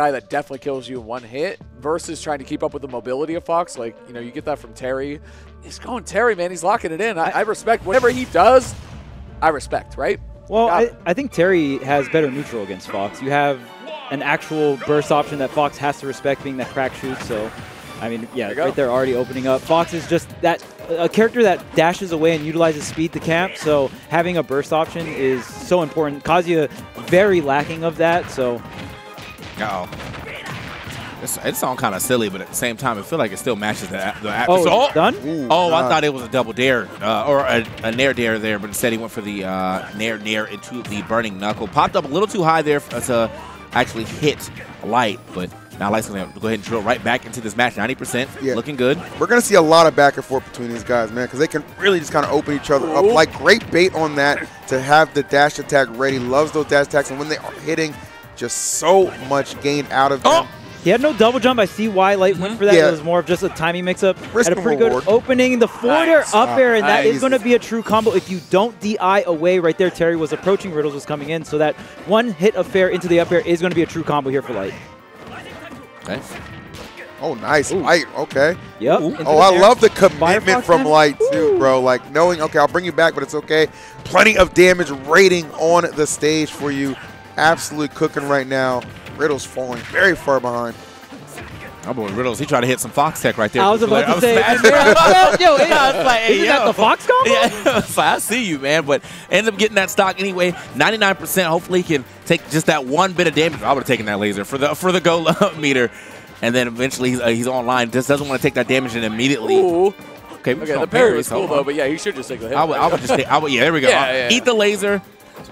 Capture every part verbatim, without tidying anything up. guy that definitely kills you in one hit versus trying to keep up with the mobility of Fox. Like, you know, you get that from Terry. He's going Terry, man. He's locking it in. I, I respect whatever he does. I respect, right? Well, I, I think Terry has better neutral against Fox. You have an actual burst option that Fox has to respect, being that crack shoot. So, I mean, yeah, there right there already opening up. Fox is just that a character that dashes away and utilizes speed to camp. So having a burst option is so important. Kazuya very lacking of that. So, oh. It's, it sounds kind of silly, but at the same time, it feels like it still matches the atmosphere. Oh, so, oh, done? Ooh, oh, I thought it was a double dare, uh, or a, a nair dare there, but instead he went for the uh, nair nair into the burning knuckle. Popped up a little too high there to actually hit Light, but now Light's going to go ahead and drill right back into this match. ninety percent, yeah. Looking good. We're going to see a lot of back and forth between these guys, man, because they can really just kind of open each other up. Like, great bait on that to have the dash attack ready. Loves those dash attacks, and when they are hitting, just so much gain out of them. Oh! He had no double jump. I see why Light went for that. Yeah. It was more of just a timing mix-up. Had a pretty good reward. Opening. The forward air nice. up air, and nice. that is going to be a true combo. If you don't D I away right there, Terry was approaching. Riddles was coming in, so that one hit of fair into the up air is going to be a true combo here for Light. Nice. Oh, nice. Ooh. Light, okay. Yep. Oh, I air. love the commitment from Light, too, bro. Like, knowing, okay, I'll bring you back, but it's okay. Plenty of damage rating on the stage for you. Absolutely cooking right now. Riddles falling very far behind. Oh boy, Riddles, he tried to hit some Fox Tech right there. I was about to say, isn't that the Fox combo? Yeah, so I see you, man, but ends up getting that stock anyway. ninety-nine percent, hopefully he can take just that one bit of damage. I would have taken that laser for the for the go meter. And then eventually he's, uh, he's online, just doesn't want to take that damage and immediately. Ooh. Okay, okay the parry was cool, though, but yeah, he should just take the hit. I would, I would just take, I would, yeah, there we go. Yeah, yeah, yeah. Eat the laser.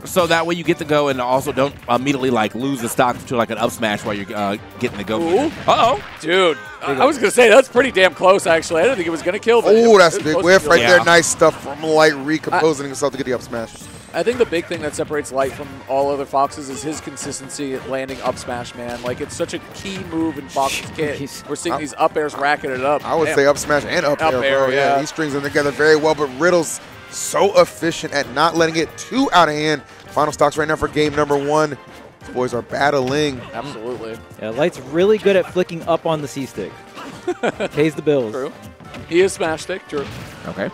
So that way you get to go and also don't immediately like lose the stock to like an up smash while you're uh, getting the go. Uh-oh. Dude, uh, I was going to say that's pretty damn close actually. I didn't think it was going to kill. Oh, that's a big whiff right yeah. there. Nice stuff from Light recomposing I, himself to get the up smash. I think the big thing that separates Light from all other Foxes is his consistency at landing up smash, man. Like, it's such a key move in Fox's kit. We're seeing I, these up airs racking it up. I would damn. say up smash and up, up air, air, bro. Yeah. yeah, he strings them together very well, but Riddles so efficient at not letting it too out of hand. Final stocks right now for game number one. These boys are battling. Absolutely. Yeah, Light's really good at flicking up on the C-stick. Pays the bills. True. He is smash stick, true. Okay.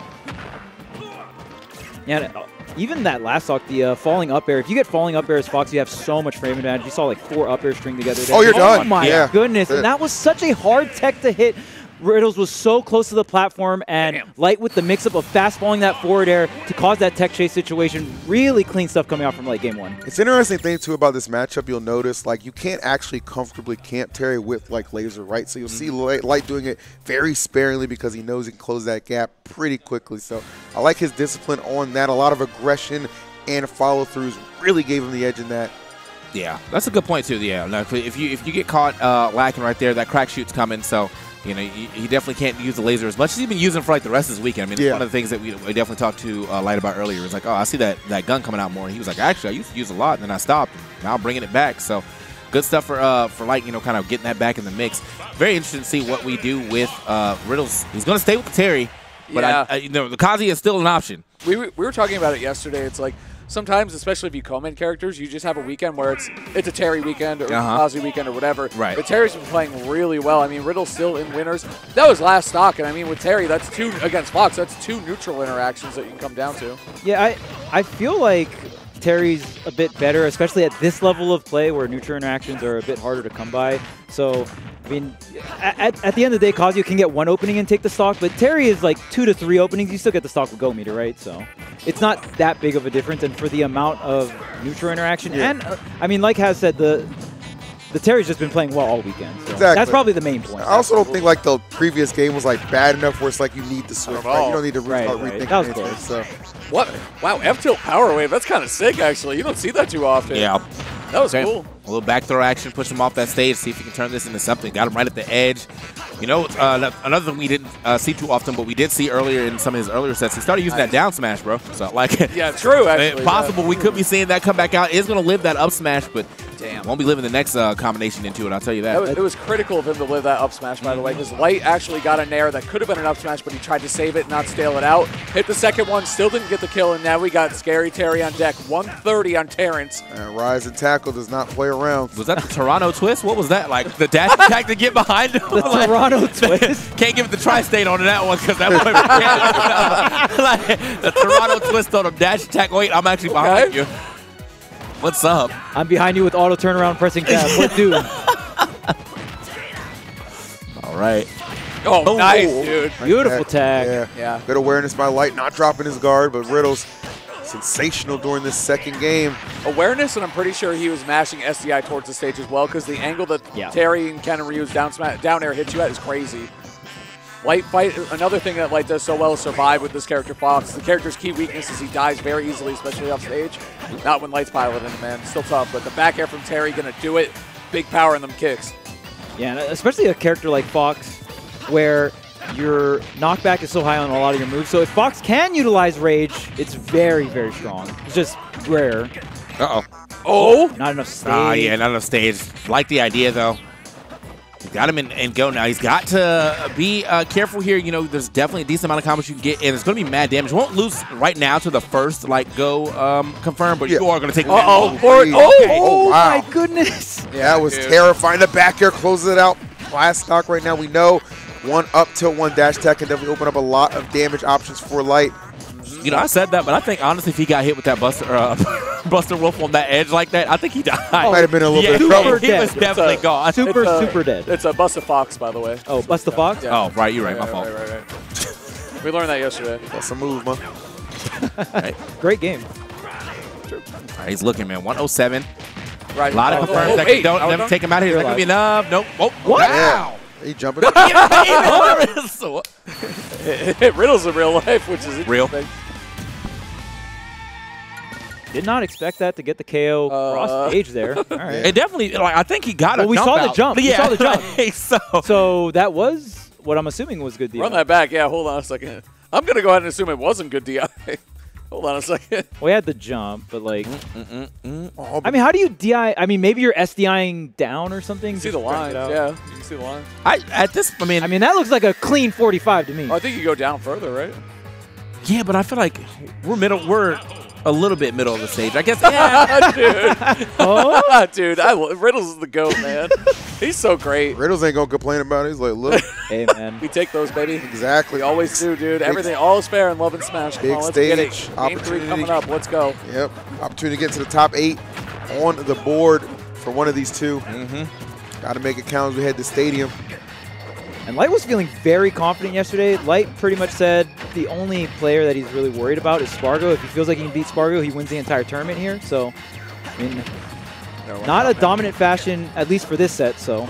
Yeah, even that last stock, the uh, falling up air. If you get falling up air as Fox, you have so much frame advantage. You saw like four up air string together there. Oh, you're oh done. Oh my yeah. goodness. And that was such a hard tech to hit. Riddles was so close to the platform, and Damn. Light with the mix-up of fast-balling that forward air to cause that tech chase situation. Really clean stuff coming out from Light game one. It's an interesting thing, too, about this matchup. You'll notice, like, you can't actually comfortably camp Terry with, like, laser, right? So you'll mm-hmm. see Light, Light doing it very sparingly because he knows he can close that gap pretty quickly. So I like his discipline on that. A lot of aggression and follow-throughs really gave him the edge in that. Yeah, that's a good point, too. Yeah, no, if you if you get caught uh, lacking right there, that crack shoot's coming, so... You know, he definitely can't use the laser as much as he's been using for, like, the rest of this weekend. I mean, yeah. it's one of the things that we, we definitely talked to uh, Light about earlier. It's like, oh, I see that, that gun coming out more. And he was like, actually, I used to use a lot, and then I stopped. And now I'm bringing it back. So good stuff for uh, for Light, you know, kind of getting that back in the mix. Very interesting to see what we do with uh, Riddles. He's going to stay with Terry, but, yeah. I, I, you know, the Kazuya is still an option. We were, we were talking about it yesterday. It's like, sometimes, especially if you co-main characters, you just have a weekend where it's it's a Terry weekend or uh-huh. a Kazuya weekend or whatever. Right. But Terry's been playing really well. I mean, Riddle's still in winners. That was last stock, and I mean, with Terry, that's two against Fox. That's two neutral interactions that you can come down to. Yeah, I I feel like Terry's a bit better, especially at this level of play where neutral interactions are a bit harder to come by. So, I mean, at, at the end of the day, Kazuya can get one opening and take the stock, but Terry is like two to three openings. You still get the stock with Go Meter, right? So it's not that big of a difference. And for the amount of neutral interaction, yeah. and uh, I mean, like Haz said, the the Terry's just been playing well all weekend. So exactly. That's probably the main point. I also don't think like the previous game was like bad enough where it's like you need to switch. Right? You don't need to right, right. rethink that was anything. Cool. So. What? Wow, F tilt power wave. That's kind of sick, actually. You don't see that too often. Yeah. That was okay. cool. A little back throw action, push him off that stage, see if he can turn this into something. Got him right at the edge. You know, uh, another thing we didn't uh, see too often, but we did see earlier in some of his earlier sets, he started using nice. that down smash, bro. So, like, yeah, true, actually. Possible yeah. we could be seeing that come back out. Is going to live that up smash, but Damn. Won't be living the next uh, combination into it, I'll tell you that. It was, it was critical of him to live that up smash, by the way, because Light actually got an air that could have been an up smash, but he tried to save it, not stale it out. Hit the second one, still didn't get the kill, and now we got Scary Terry on deck. one thirty on Terrence. And Rise and Tackle does not play around. Was that the Toronto twist? What was that? Like the dash attack to get behind him? The like, Toronto twist? Can't give it the tri-state on that one, because that one like, the Toronto twist on him. Dash attack. Wait, I'm actually behind okay. you. What's up? I'm behind you with auto turnaround pressing tab. What do? All right. Oh, oh nice, oh, dude. Beautiful right tag. tag. Yeah. yeah. Good awareness by Light, not dropping his guard, but Riddles sensational during this second game. Awareness, and I'm pretty sure he was mashing S D I towards the stage as well, because the angle that yeah. Terry and Ken and Ryu's down, down air hit you at is crazy. Light fight, another thing that Light does so well is survive with this character Fox. The character's key weakness is he dies very easily, especially off stage. Not when Light's piloting him, man. Still tough, but the back air from Terry going to do it. Big power in them kicks. Yeah, and especially a character like Fox where your knockback is so high on a lot of your moves. So if Fox can utilize Rage, it's very, very strong. It's just rare. Uh-oh. Oh! Not enough stage. Ah, yeah, not enough stage. Like the idea, though. Got him in, and go now. He's got to be uh, careful here. You know, there's definitely a decent amount of combos you can get, and it's going to be mad damage. Won't lose right now to the first, like, go um, confirm, but yeah. you are going to take uh -oh. oh, okay. oh, oh wow. my goodness. Yeah, that was Dude. terrifying. The back air closes it out. Class stock right now. We know one up till one dash tech can definitely open up a lot of damage options for Light. You know, I said that, but I think, honestly, if he got hit with that Buster uh, Buster Wolf on that edge like that, I think he died. Oh, might have been a little yeah, bit of trouble. He was definitely gone. Super, it's a, super dead. It's a Buster Fox, by the way. Oh, Buster yeah. Fox? Yeah. Oh, right, you're right, yeah, my fault. Right, right, right. We learned that yesterday. That's a move, man. Right. Great game. Right, he's looking, man. one oh seven. Right. A lot oh, of confirmed oh, seconds. Don't never take him out of here. That could be enough. Nope. Oh, wow. He jumping up. Riddles in real life, which is real. Did not expect that to get the K O uh, cross stage there. All right. It definitely, like, I think he got well, a we jump. Saw jump. Yeah. We saw the jump. We saw the jump. So that was what I'm assuming was good D I. Run that back. Yeah, hold on a second. I'm going to go ahead and assume it wasn't good D I. Hold on a second. We had the jump, but like, mm, mm, mm, mm. I mean, how do you D I? I mean, maybe you're SDIing down or something. You see the lines, yeah. You can see the lines. I at this, I mean, I mean that looks like a clean forty-five to me. Oh, I think you go down further, right? Yeah, but I feel like we're middle, we're a little bit middle of the stage, I guess. Yeah, dude. Oh, dude, I, Riddles is the goat, man. He's so great. Riddles ain't gonna complain about it. He's like, look, hey man, we take those, baby. Exactly. We always do, dude. Big Everything, all is fair in love and smash. Come big on, let's stage, get it. Game three coming up. Let's go. Yep. Opportunity to get to the top eight on the board for one of these two. Mm-hmm. Got to make it count as we head to stadium. And Light was feeling very confident yesterday. Light pretty much said the only player that he's really worried about is Sparg zero. If he feels like he can beat Sparg zero, he wins the entire tournament here. So, I mean, no, not a man. dominant fashion, at least for this set, so.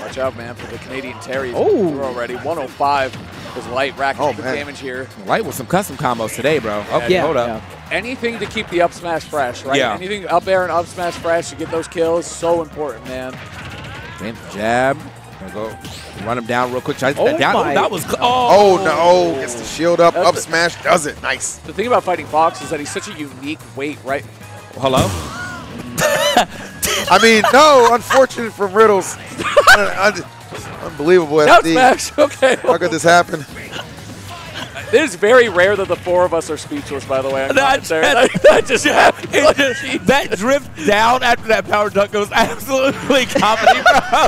Watch out, man, for the Canadian Terry. Oh! We're already one oh five was Light racking oh, the damage here. Light with some custom combos today, bro. Yeah, okay, yeah, hold up. Yeah. Anything to keep the up smash fresh, right? Yeah. Anything up air and up smash fresh to get those kills, so important, man. Damn, jab. Go run him down real quick. Oh that, my. that was oh. oh no! Gets the shield up. That's up smash does it. Nice. The thing about fighting Fox is that he's such a unique weight, right? Hello. I mean, no. Unfortunate from Riddles. Unbelievable. Down smash. Okay. How could this happen? It is very rare that the four of us are speechless, by the way. I'm not just, that, that just happened. Like, that drift down after that power dunk goes absolutely comedy, bro.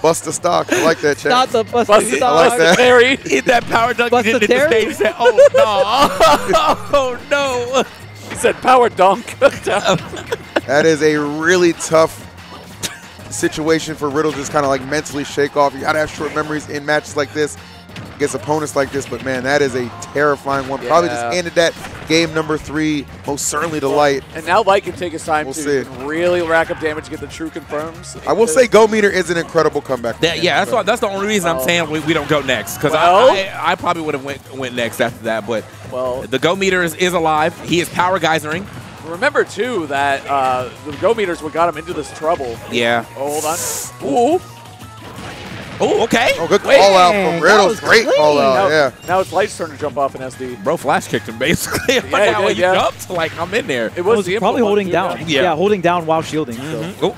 Bust the stock. I like that, Chad. Not the bust, bust the stock. I like that. Terry. Hit that power dunk. Bust the Terry. The stage. He said, oh, no. Oh, no. He said power dunk. That is a really tough situation for Riddle to just kind of like mentally shake off. You got to have short memories in matches like this. Against opponents like this, but man, that is a terrifying one. Yeah. Probably just handed that game number three, most certainly to Light. And now Light can take his time we'll to really rack up damage, get the true confirms. I will say Go Meter is an incredible comeback. That, yeah, that's, what, that's the only reason oh. I'm saying we, we don't go next, because well, I, I, I probably would have went, went next after that, but well, the Go Meter is, is alive. He is power geysering. Remember, too, that uh, the Go Meter's what got him into this trouble. Yeah. Oh, hold on. Ooh. Oh, okay. Oh, good call out from Riddles. Great clean. call out. Now, yeah. Now it's Light's turn to jump off in S D. Bro, flash kicked him basically. I'm yeah, like, yeah, you yeah. jumped. Like, I'm in there. It was, was the probably holding down. down. Yeah. yeah, holding down while shielding. Mm-hmm. so.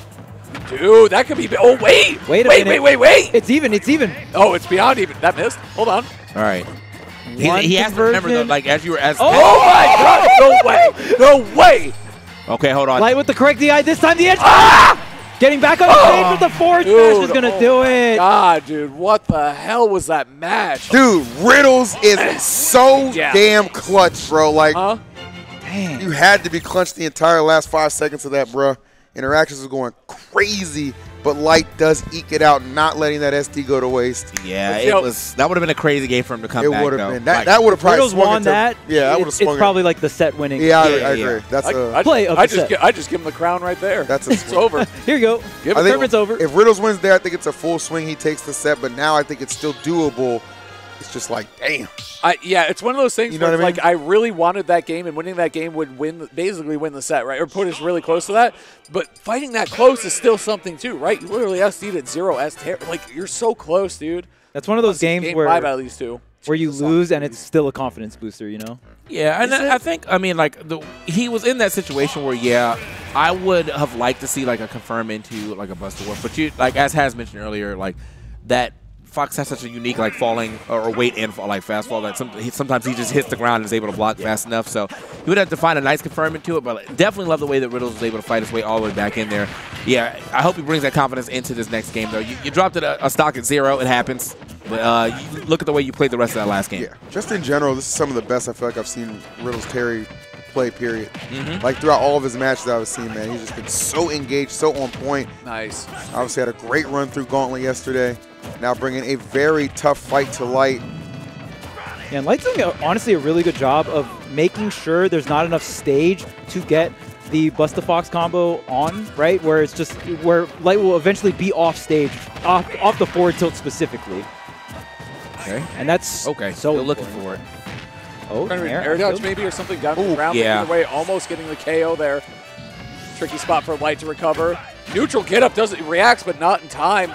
Oh, dude, that could be. Oh, wait. Wait, a wait, minute. wait, wait, wait. It's even. It's even. Oh, it's beyond even. That missed. Hold on. All right. One he he has to remember though, like as you were as. Oh, oh my God! No way! No way! Okay, hold on. Light with the correct D I this time. The edge. Ah! Getting back on stage oh, with the forward dude, smash is gonna oh do it. God, dude, what the hell was that match? Dude, Riddles is so yeah. damn clutch, bro. Like, huh? Damn. You had to be clutched the entire last five seconds of that, bro. Interactions are going crazy, but Light does eke it out, not letting that S D go to waste. Yeah, it know, was. That would have been a crazy game for him to come it back. It would have been. That, like, that would have probably Riddles swung won into, that. Yeah, that would have swung. It's probably like the set winning. Yeah, I, yeah, I agree. Yeah. That's I, a I, play of I the just set. Gi I just give him the crown right there. That's a swing. It's over. Here you go. Give I think, it's over. If Riddles wins there, I think it's a full swing. He takes the set, but now I think it's still doable. It's just like, damn. I, yeah, it's one of those things you know where, I mean? like, I really wanted that game, and winning that game would win, basically win the set, right? Or put us really close to that. But fighting that close is still something, too, right? You literally S D'd at zero S Terry. Like, you're so close, dude. That's one of those games game where, five, at least, too. where you lose, and it's still a confidence booster, you know? Yeah, and I, I think, I mean, like, the, he was in that situation where, yeah, I would have liked to see, like, a confirm into, like, a Buster Wolf. But, you, like, as Has mentioned earlier, like, that – Fox has such a unique like falling or weight and fall, like fast fall that some, he, sometimes he just hits the ground and is able to block yeah. fast enough. So you would have to find a nice confinement to it, but like, definitely love the way that Riddles was able to fight his way all the way back in there. Yeah, I hope he brings that confidence into this next game though. You, you dropped it a, a stock at zero, it happens. But uh, you look at the way you played the rest of that last game. Yeah, just in general, this is some of the best I feel like I've seen Riddles Terry play. Period. Mm-hmm. Like throughout all of his matches I've seen, man, he's just been so engaged, so on point. Nice. Obviously had a great run through Gauntlet yesterday. Now bringing a very tough fight to Light. And Light's doing, honestly, a really good job of making sure there's not enough stage to get the Busta Fox combo on, right? Where it's just, where Light will eventually be off stage, off, off the forward tilt specifically. Okay. And that's okay. so Still looking for it. Oh, air dodge maybe or something down the ground. Yeah. Either way, almost getting the K O there. Tricky spot for Light to recover. Neutral get up doesn't reacts, but not in time.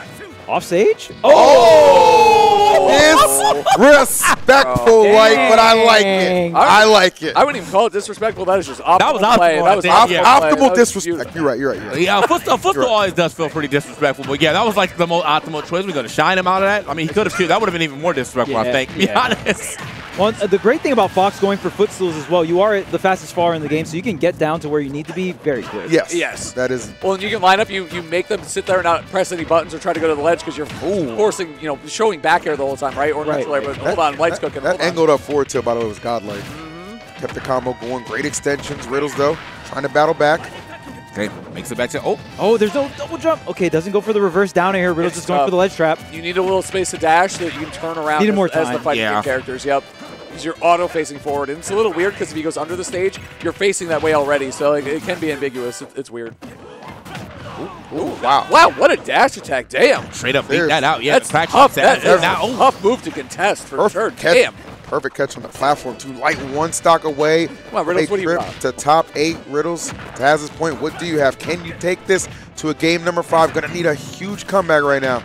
Off stage? Oh! It's respectful, oh, Light, but I like it. I, I like it. I wouldn't even call it disrespectful. That is just optimal That was optimal. Play. That was optimal, yeah. optimal that was disrespect. You're right, you're right, you're right. Yeah, football, football right. always does feel pretty disrespectful, but yeah, that was like the most optimal choice. We're going to shine him out of that. I mean, he could have, that would have been even more disrespectful, yeah, I think, to be yeah. honest. Well, the great thing about Fox going for footstools as well, you are the fastest faller in the game, so you can get down to where you need to be very quick. Yes. Yes. That is. Well, and you can line up. You you make them sit there and not press any buttons or try to go to the ledge because you're Ooh. forcing, you know, showing back air the whole time, right? Or right. Air, but that, hold on, Light's that, cooking. That angled up forward tilt, by the way, was godlike. Mm-hmm. Kept the combo going. Great extensions. Riddles, though, trying to battle back. Okay, makes it back to, oh. Oh, there's no double jump. Okay, doesn't go for the reverse down here. Riddles it's just tough. going for the ledge trap. You need a little space to dash so that you can turn around Needed as, more time. as the fighting yeah. characters. Yep. Because you're auto-facing forward. And it's a little weird because if he goes under the stage, you're facing that way already. So it, it can be ambiguous. It, it's weird. Ooh, ooh, wow. Wow, what a dash attack. Damn. Straight up beat that out. Yeah, that's tough. That, that is a tough move to contest for sure. Damn. Perfect catch on the platform, too. Light one stock away. Come on, Riddles, what do you got? To top eight, Riddles. To Taz's point, what do you have? Can you take this to a game number five? Going to need a huge comeback right now.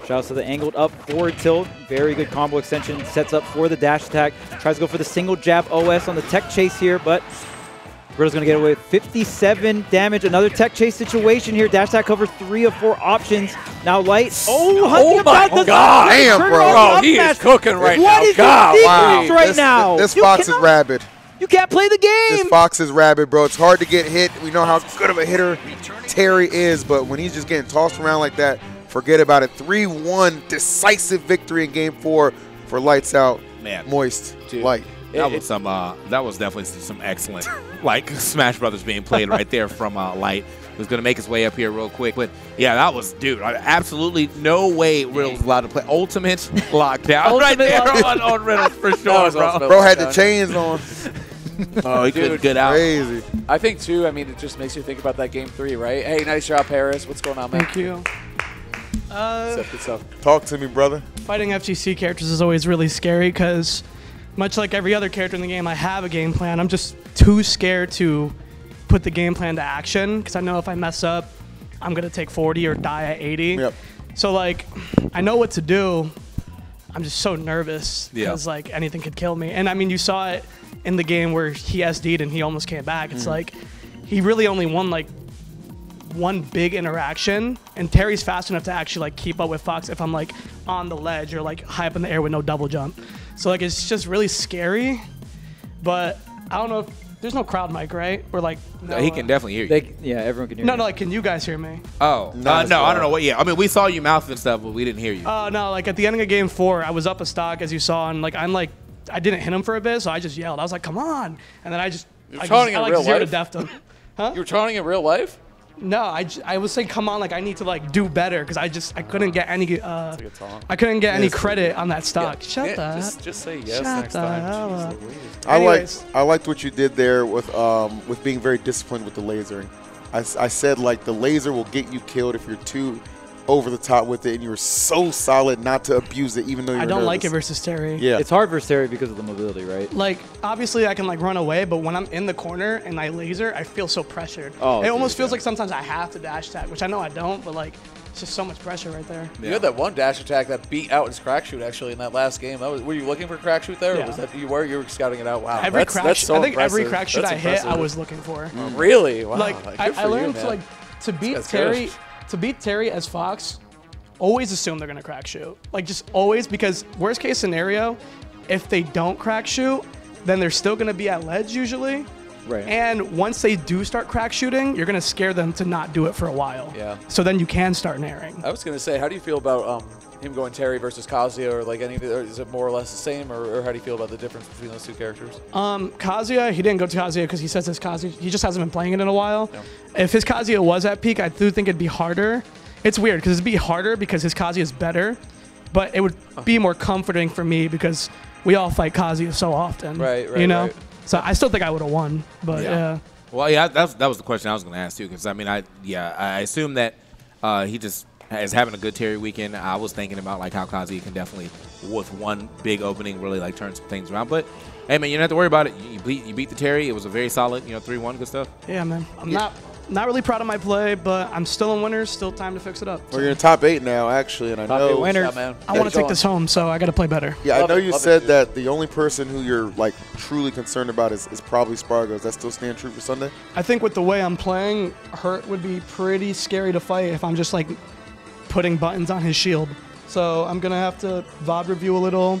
Shout out to the angled up forward tilt. Very good combo extension. Sets up for the dash attack. Tries to go for the single jab O S on the tech chase here, but Riddles going to get away with fifty-seven damage. Another tech chase situation here. Dash attack cover three of four options. Now Light. Oh, oh my God. God. Damn, bro. Oh, he is cooking right now. What is God. His wow. right this, now? This, this Fox cannot, is rabid. You can't play the game. This Fox is rabid, bro. It's hard to get hit. We know how good of a hitter Terry is, but when he's just getting tossed around like that, forget about it. three one, decisive victory in game four for Lights Out. Man. Moist. Dude. Light. That it, was some. Uh, that was definitely some excellent, like Smash Brothers being played right there from uh, Light, who's gonna make his way up here real quick. But yeah, that was, dude. Absolutely no way Riddles was allowed to play. Ultimate lockdown Ultimate right there lockdown. on, on Riddles for sure, bro. Bro had the chains on. Oh, he couldn't get out. Crazy. I think too. I mean, it just makes you think about that game three, right? Hey, nice job, Harris. What's going on, man? Thank you. Uh, Except it's up. Talk to me, brother. Fighting F G C characters is always really scary because, much like every other character in the game, I have a game plan. I'm just too scared to put the game plan to action because I know if I mess up, I'm going to take forty or die at eighty. Yep. So like, I know what to do. I'm just so nervous because yeah. like anything could kill me. And I mean, you saw it in the game where he S D'd and he almost came back. It's mm. like he really only won like one big interaction, and Terry's fast enough to actually like keep up with Fox if I'm like on the ledge or like high up in the air with no double jump. So like it's just really scary. But I don't know if there's no crowd mic, right? Or like no, no, he can uh, definitely hear you. They, yeah, everyone can hear. No, you. no, like can you guys hear me? Oh, no, uh, no, I don't know what. Yeah, I mean we saw you mouth and stuff, but we didn't hear you. Oh uh, no, like at the end of game four, I was up a stock as you saw, and like I'm like I didn't hit him for a bit, so I just yelled. I was like, come on, and then I just You're I, just, in I like real zero life? to death him. Huh? You were taunting in real life? No, I, j I was saying, come on, like I need to like do better because I just I couldn't get any uh, I couldn't get yes. any credit on that stock. Yeah. Shut yeah. the just, just say yes Shut next time. Jeez, I liked I liked what you did there with um with being very disciplined with the lasering. I I said like the laser will get you killed if you're too over the top with it, and you were so solid not to abuse it, even though you're I don't nervous. like it versus Terry. Yeah, it's hard versus Terry because of the mobility, right? Like obviously I can like run away, but when I'm in the corner and I laser, I feel so pressured. Oh, it dude, almost feels yeah. like sometimes I have to dash attack, which I know I don't, but like it's just so much pressure right there. Yeah. You had that one dash attack that beat out his crack shoot actually in that last game. That was, were you looking for crack shoot there? Yeah. Or was that you were you were scouting it out? Wow, every that's, crack that's so I think impressive. every crack shoot that's I impressive. hit I was looking for. Oh, really? Wow. Like, like I, I learned you, to like to beat Terry. Good. To beat Terry as Fox, always assume they're gonna crack shoot. Like just always, because worst case scenario, if they don't crack shoot, then they're still gonna be at ledge usually. Right. And once they do start crack shooting, you're gonna scare them to not do it for a while. Yeah. So then you can start nairing. I was gonna say, how do you feel about um, him going Terry versus Kazuya, or like any of the, or is it more or less the same, or, or how do you feel about the difference between those two characters? Um, Kazuya, he didn't go to Kazuya because he says his Kazuya, he just hasn't been playing it in a while. No. If his Kazuya was at peak, I do think it'd be harder. It's weird because it'd be harder because his Kazuya is better, but it would huh. be more comforting for me because we all fight Kazuya so often. Right, right, you know? Right. So I still think I would have won, but yeah. yeah. Well, yeah, that's, that was the question I was going to ask too, because I mean, I yeah, I assume that uh, he just is having a good Terry weekend. I was thinking about like how Kazuya can definitely, with one big opening, really like turn some things around. But hey, man, you don't have to worry about it. You, you beat you beat the Terry. It was a very solid, you know, three one, good stuff. Yeah, man. I'm yeah. not. Not really proud of my play, but I'm still in winners. Still time to fix it up. We're in top eight now, actually, and I top know eight winners. Yeah, I yeah, want to take on. this home, so I got to play better. Yeah, love I know it, you said it, that the only person who you're like truly concerned about is, is probably Sparg zero. Does that still stand true for Sunday? I think with the way I'm playing, Hurt would be pretty scary to fight if I'm just like putting buttons on his shield. So I'm gonna have to V O D review a little.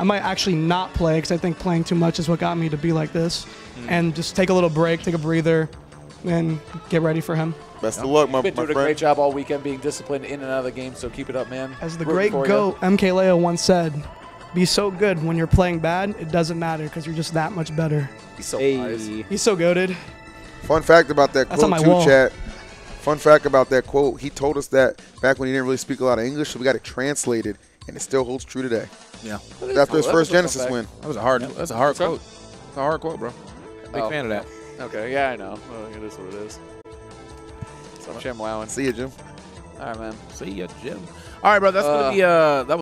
I might actually not play because I think playing too much is what got me to be like this, mm. and just take a little break, take a breather. And get ready for him. Best of luck, my, You've been my doing friend. a great job all weekend being disciplined in and out of the game, so keep it up, man. As the Rooting great GOAT MKLeo once said, be so good when you're playing bad, it doesn't matter because you're just that much better. He's so hey. wise. He's so goated. Fun fact about that That's quote, too, wall. chat. Fun fact about that quote, he told us that back when he didn't really speak a lot of English, so we got it translated, and it still holds true today. Yeah. That's after his that first Genesis win. That was a hard, yeah. that's a hard quote. That's a hard quote, bro. Big oh. fan of that. Okay, yeah, I know. Well, it is what it is. So, Jim Lowen. See you, Jim. All right, man. See you, Jim. All right, bro. That's uh, going to be uh, – that